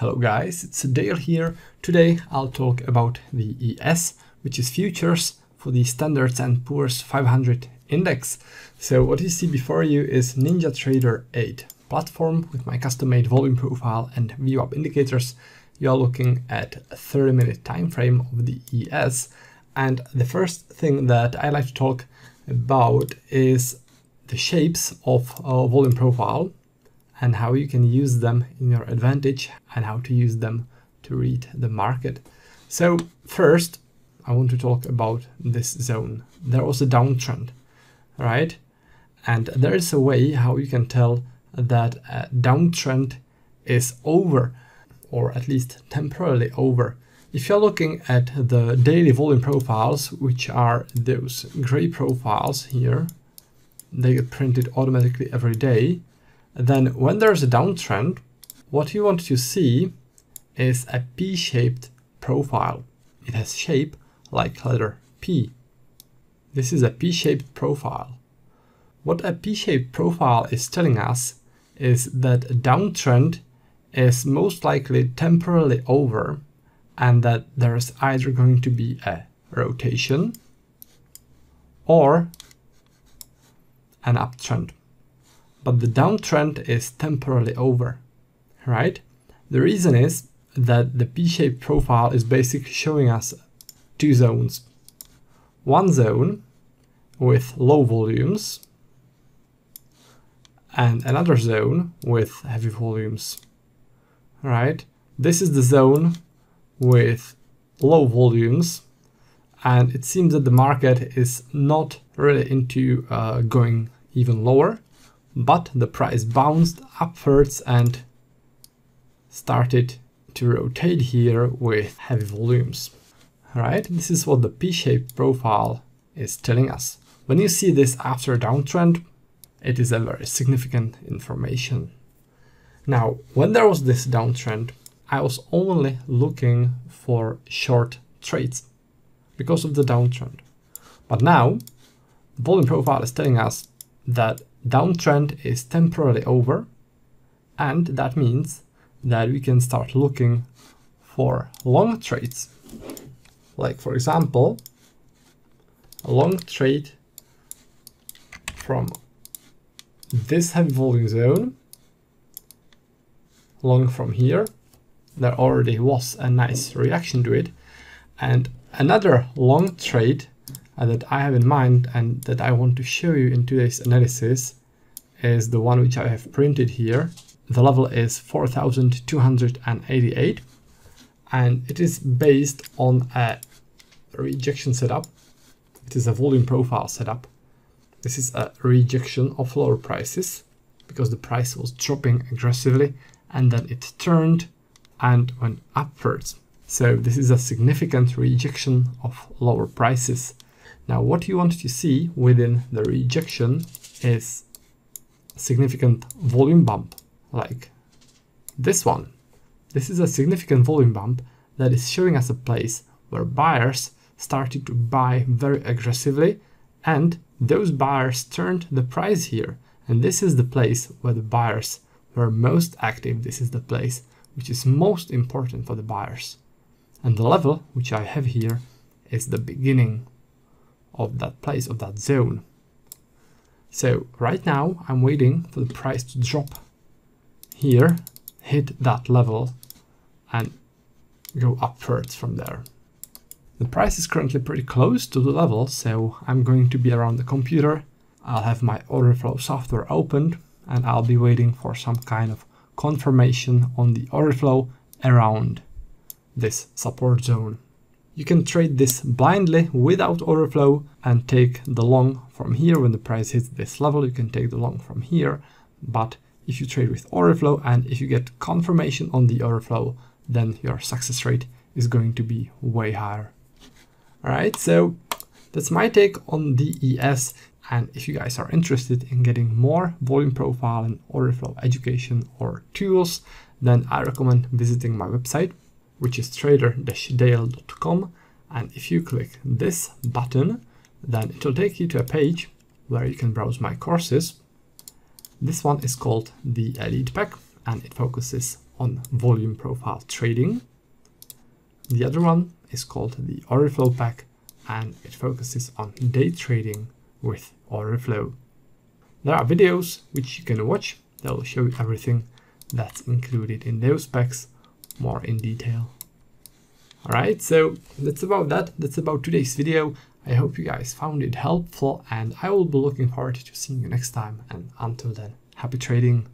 Hello guys, it's Dale here. Today I'll talk about the ES, which is futures for the Standards and Poor's 500 index. So what you see before you is NinjaTrader 8 platform with my custom-made volume profile and VWAP indicators. You're looking at a 30-minute time frame of the ES. And the first thing that I like to talk about is the shapes of a volume profile and how you can use them in your advantage and how to use them to read the market. So first, I want to talk about this zone. There was a downtrend, right? And there is a way how you can tell that a downtrend is over, or at least temporarily over. If you're looking at the daily volume profiles, which are those gray profiles here, they get printed automatically every day. Then when there's a downtrend, what you want to see is a P-shaped profile. It has shape like letter P. This is a P-shaped profile. What a P-shaped profile is telling us is that a downtrend is most likely temporarily over and that there is either going to be a rotation or an uptrend. But the downtrend is temporarily over, right? The reason is that the P-shaped profile is basically showing us two zones. One zone with low volumes and another zone with heavy volumes, right? This is the zone with low volumes, and it seems that the market is not really into going even lower. But the price bounced upwards and started to rotate here with heavy volumes. All right, this is what the P-shaped profile is telling us. When you see this after a downtrend, it is a very significant information. Now, when there was this downtrend, I was only looking for short trades because of the downtrend. But now, the volume profile is telling us that downtrend is temporarily over, and that means that we can start looking for long trades. Like, for example, a long trade from this heavy volume zone, long from here. There already was a nice reaction to it. And another long trade that I have in mind and that I want to show you in today's analysis is the one which I have printed here. The level is 4,288 and it is based on a rejection setup. It is a volume profile setup. This is a rejection of lower prices because the price was dropping aggressively and then it turned and went upwards. So this is a significant rejection of lower prices. Now, what you want to see within the rejection is a significant volume bump, like this one. This is a significant volume bump that is showing us a place where buyers started to buy very aggressively, and those buyers turned the price here. And this is the place where the buyers were most active. This is the place which is most important for the buyers. And the level which I have here is the beginning of that place, of that zone. So right now I'm waiting for the price to drop here, hit that level and go upwards from there. The price is currently pretty close to the level, so I'm going to be around the computer. I'll have my Order Flow software opened and I'll be waiting for some kind of confirmation on the order flow around this support zone. You can trade this blindly without order flow and take the long from here. When the price hits this level, you can take the long from here. But if you trade with order flow and if you get confirmation on the order flow, then your success rate is going to be way higher. All right, so that's my take on the ES. And if you guys are interested in getting more volume profile and order flow education or tools, then I recommend visiting my website, which is trader-dale.com, and if you click this button, then it will take you to a page where you can browse my courses. This one is called the Elite Pack, and it focuses on volume profile trading. The other one is called the Order Flow Pack, and it focuses on day trading with order flow. There are videos which you can watch that will show you everything that's included in those packs more in detail. Alright, so that's about that. That's about today's video. I hope you guys found it helpful, and I will be looking forward to seeing you next time. And until then, happy trading!